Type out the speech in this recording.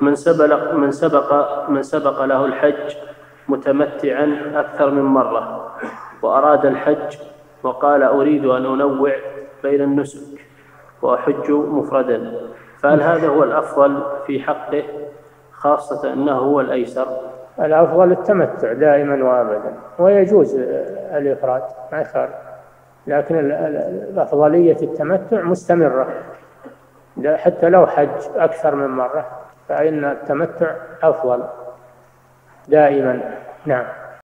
من سبق له الحج متمتعا أكثر من مرة وأراد الحج وقال أريد أن أنوع بين النسك وأحج مفردا، فهل هذا هو الأفضل في حقه خاصة أنه هو الأيسر؟ الأفضل التمتع دائما وأبدا، ويجوز الإفراد ما يخالف، لكن الأفضلية التمتع مستمرة حتى لو حج أكثر من مرة، فإن التمتع أفضل دائما. نعم.